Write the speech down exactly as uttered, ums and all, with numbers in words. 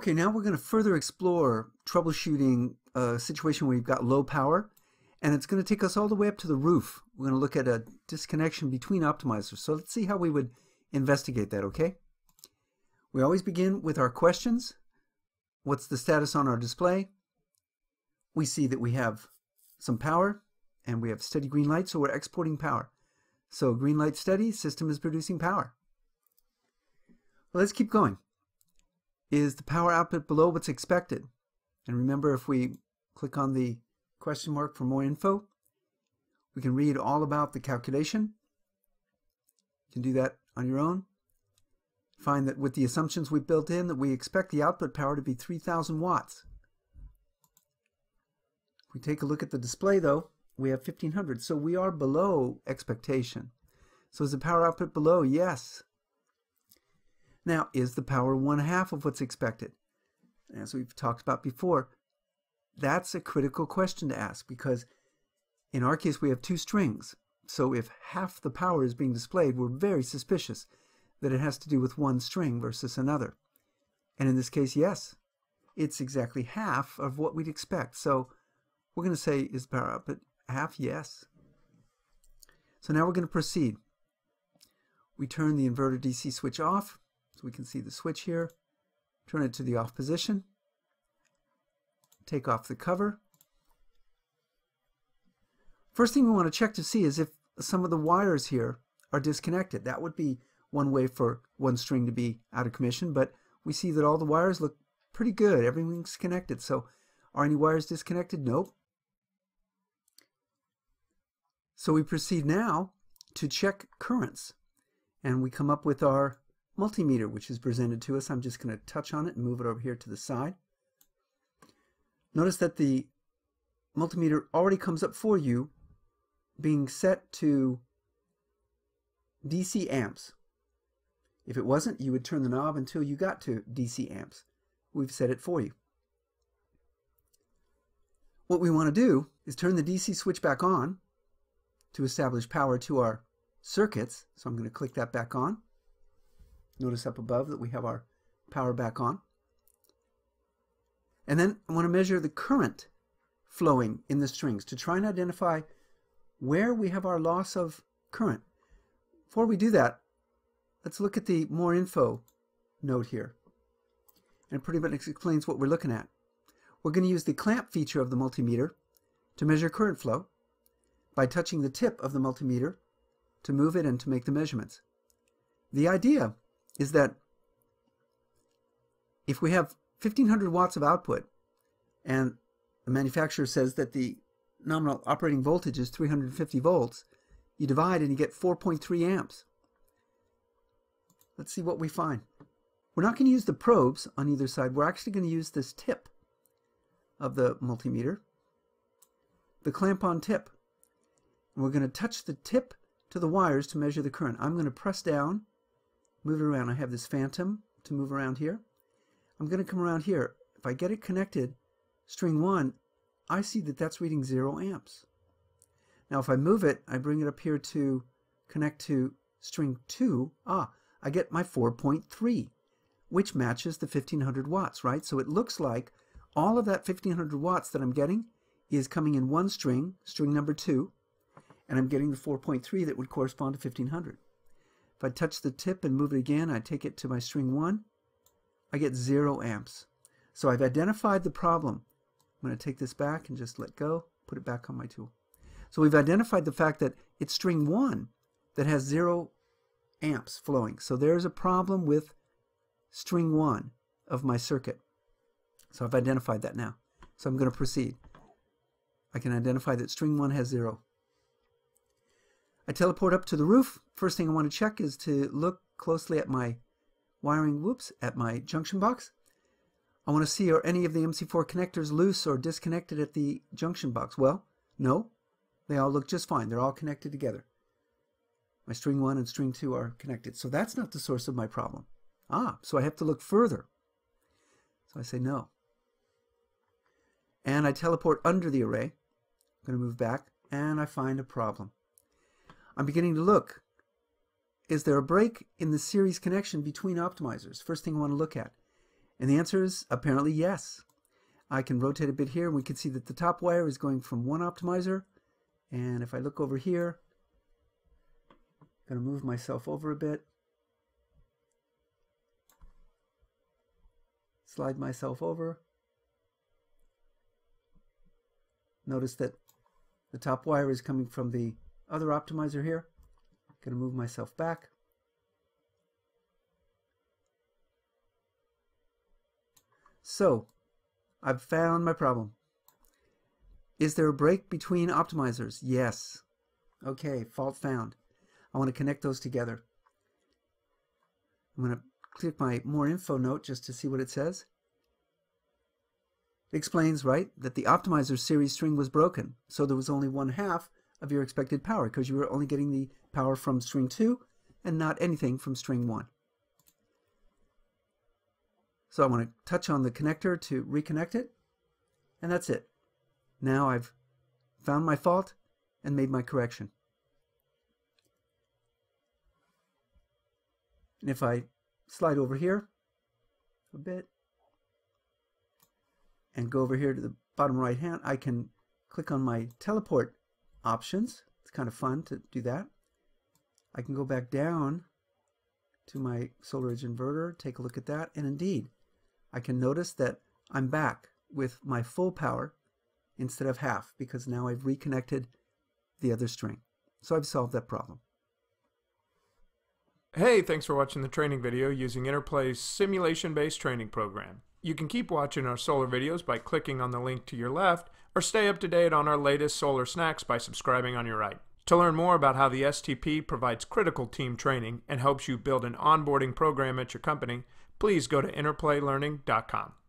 Okay, now we're going to further explore troubleshooting a situation where you've got low power, and it's going to take us all the way up to the roof. We're going to look at a disconnection between optimizers. So let's see how we would investigate that, okay? We always begin with our questions. What's the status on our display? We see that we have some power, and we have steady green light, so we're exporting power. So green light steady, system is producing power. Well, let's keep going. Is the power output below what's expected? And remember, if we click on the question mark for more info, we can read all about the calculation. You can do that on your own. Find that with the assumptions we built in, that we expect the output power to be three thousand watts. If we take a look at the display, though, we have fifteen hundred. So we are below expectation. So is the power output below? Yes. Now, is the power one half of what's expected? As we've talked about before, that's a critical question to ask, because in our case we have two strings. So if half the power is being displayed, we're very suspicious that it has to do with one string versus another. And in this case, yes, it's exactly half of what we'd expect. So we're going to say, is power output half? Yes. So now we're going to proceed. We turn the inverter D C switch off. So we can see the switch here. Turn it to the off position. Take off the cover. First thing we want to check to see is if some of the wires here are disconnected. That would be one way for one string to be out of commission, but we see that all the wires look pretty good. Everything's connected. So are any wires disconnected? Nope. So we proceed now to check currents. And we come up with our multimeter, which is presented to us. I'm just going to touch on it and move it over here to the side. Notice that the multimeter already comes up for you, being set to D C amps. If it wasn't, you would turn the knob until you got to D C amps. We've set it for you. What we want to do is turn the D C switch back on to establish power to our circuits. So I'm going to click that back on. Notice up above that we have our power back on. And then I want to measure the current flowing in the strings to try and identify where we have our loss of current. Before we do that, let's look at the more info note here. And it pretty much explains what we're looking at. We're going to use the clamp feature of the multimeter to measure current flow by touching the tip of the multimeter to move it and to make the measurements. The idea is that if we have fifteen hundred watts of output and the manufacturer says that the nominal operating voltage is three hundred fifty volts, you divide and you get four point three amps. Let's see what we find. We're not going to use the probes on either side. We're actually going to use this tip of the multimeter, the clamp on tip. And we're going to touch the tip to the wires to measure the current. I'm going to press down, move it around. I have this phantom to move around here. I'm going to come around here. If I get it connected, string one, I see that that's reading zero amps. Now if I move it, I bring it up here to connect to string two, ah, I get my four point three, which matches the fifteen hundred watts, right? So it looks like all of that fifteen hundred watts that I'm getting is coming in one string, string number two, and I'm getting the four point three that would correspond to fifteen hundred. If I touch the tip and move it again, I take it to my string one, I get zero amps. So I've identified the problem. I'm going to take this back and just let go, put it back on my tool. So we've identified the fact that it's string one that has zero amps flowing. So there's a problem with string one of my circuit. So I've identified that now. So I'm going to proceed. I can identify that string one has zero. I teleport up to the roof. First thing I want to check is to look closely at my wiring, whoops, at my junction box. I want to see, are any of the M C four connectors loose or disconnected at the junction box? Well, no, they all look just fine. They're all connected together. My string one and string two are connected. So that's not the source of my problem. Ah, so I have to look further. So I say no. And I teleport under the array. I'm going to move back and I find a problem. I'm beginning to look. Is there a break in the series connection between optimizers? First thing I want to look at. And the answer is apparently yes. I can rotate a bit here, and we can see that the top wire is going from one optimizer. And if I look over here, I'm going to move myself over a bit, slide myself over. Notice that the top wire is coming from the other optimizer here. I'm going to move myself back. So, I've found my problem. Is there a break between optimizers? Yes. Okay, fault found. I want to connect those together. I'm going to click my more info note just to see what it says. It explains, right, that the optimizer series string was broken. So there was only one half of your expected power because you were only getting the power from string two and not anything from string one. So I want to touch on the connector to reconnect it, and that's it. Now I've found my fault and made my correction. And if I slide over here a bit and go over here to the bottom right hand, I can click on my teleport options. It's kind of fun to do that. I can go back down to my SolarEdge inverter, take a look at that, and indeed, I can notice that I'm back with my full power instead of half because now I've reconnected the other string. So I've solved that problem. Hey, thanks for watching the training video using Interplay's simulation-based training program. You can keep watching our solar videos by clicking on the link to your left, or stay up to date on our latest solar snacks by subscribing on your right. To learn more about how the S T P provides critical team training and helps you build an onboarding program at your company, please go to interplay learning dot com.